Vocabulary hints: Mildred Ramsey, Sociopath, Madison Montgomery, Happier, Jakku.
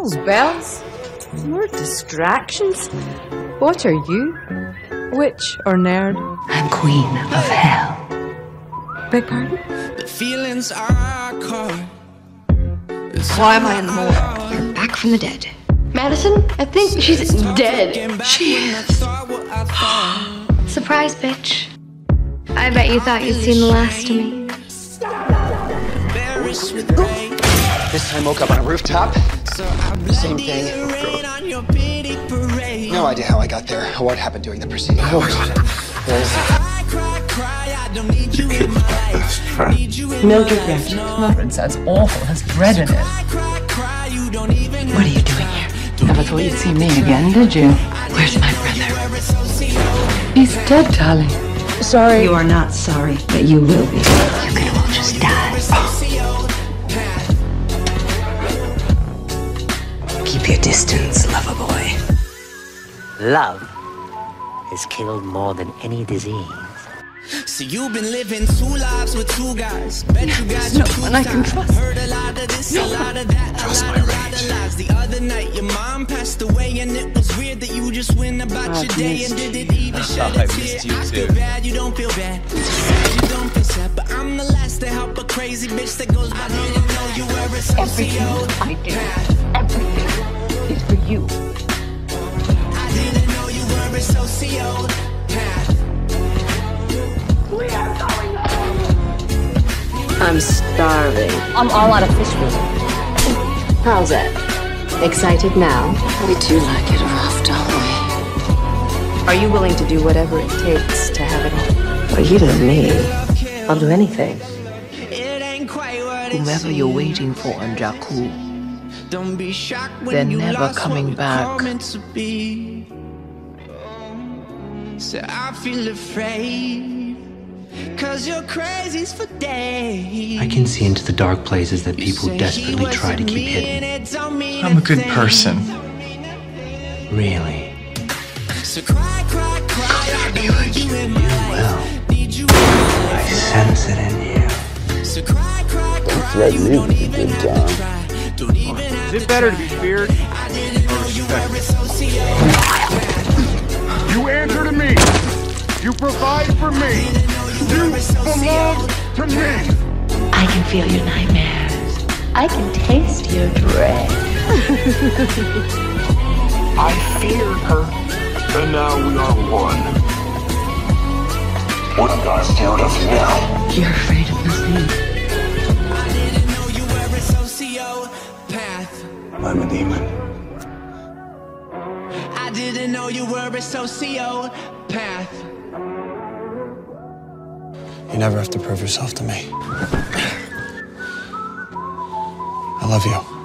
Bells, bells. More distractions. What are you? Witch or nerd? I'm queen of hell. Beg pardon? The feelings are caught. Why am I in the morgue? You're back from the dead. Madison? I think she's dead. She is. Surprise, bitch. I bet you thought you'd seen the last of me. This time I woke up on a rooftop. Same thing. No idea how I got there or what happened during the proceeding. Mildred Ramsey says awful has bread in it. What are you doing here? Never thought you'd see me again, did you? Where's my brother? He's dead, darling. Sorry. You are not sorry, but you will be. You could all just die. Oh. Keep your distance, lover boy. Love has killed more than any disease. So you've been living two lives with two guys. Bet you guys no one I can trust. Heard a lot of this, a lot of that, a lot of lies. The other night your mom passed away, and it was weird that you just went about your day and didn't even shed a tear. I feel bad, you don't feel bad. You don't feel sad, but I'm the last to help a crazy bitch that goes by. I didn't know you were a sociopath. I did. Everything is for you. I didn't know you were a sociopath. I'm starving. I'm all out of fish food. How's that? Excited now? We do like it rough, don't we? Are you willing to do whatever it takes to have it all? Well, you don't need. I'll do anything. Whomever you're waiting for on Jakku, they're never coming back. So I feel afraid. Cause you're crazies for days. I can see into the dark places that people desperately try to keep hidden. I'm a good person. Really. So cry, be like you. You will. I sense it in you. So you don't even have to try. Is it better to be feared? You answer to me. You provide for me. You belong to me! I can feel your nightmares. I can taste your dread. I feared her, and now we are one. What got us out of now? You're afraid of nothing. I didn't know you were a sociopath. I'm a demon. I didn't know you were a sociopath. You never have to prove yourself to me. I love you.